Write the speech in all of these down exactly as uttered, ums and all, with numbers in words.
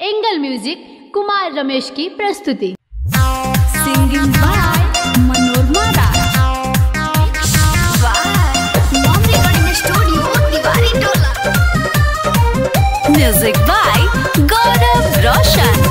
Angle music Kumar Ramesh की प्रस्तुति। Singing by Manorama Raj. Music by Gaurav Raushan.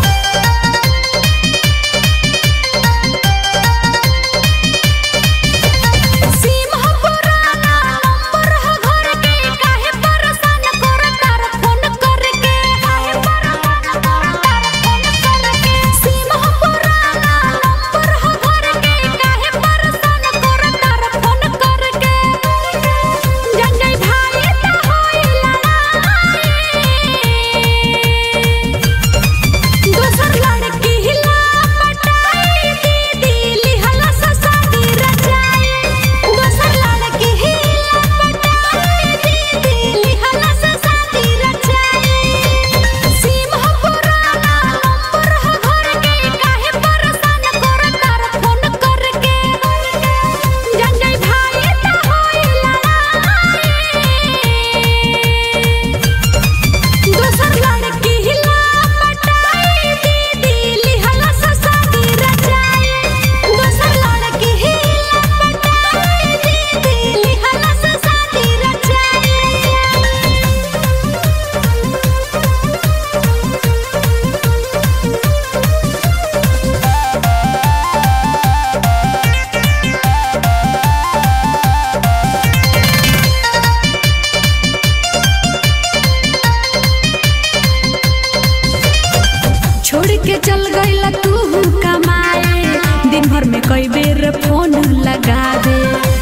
कई बेर फोन लगा दे,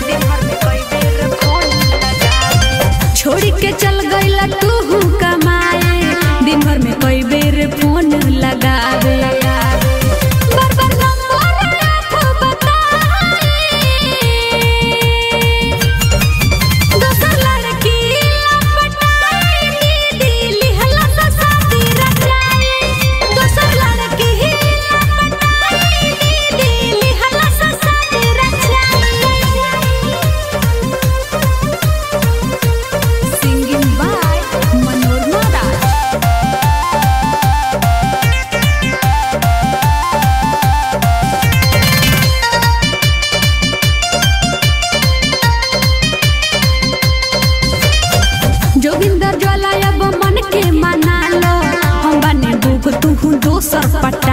दिन भर में कई बेर फोन लगा दे। छोड़ के चल गईला तू कमाए, दिन भर में कई बेर फोन लगा दे। जोगिंदर ज्वाला अब मन के मना लो, हम बने दुख तुहु दोसर पट।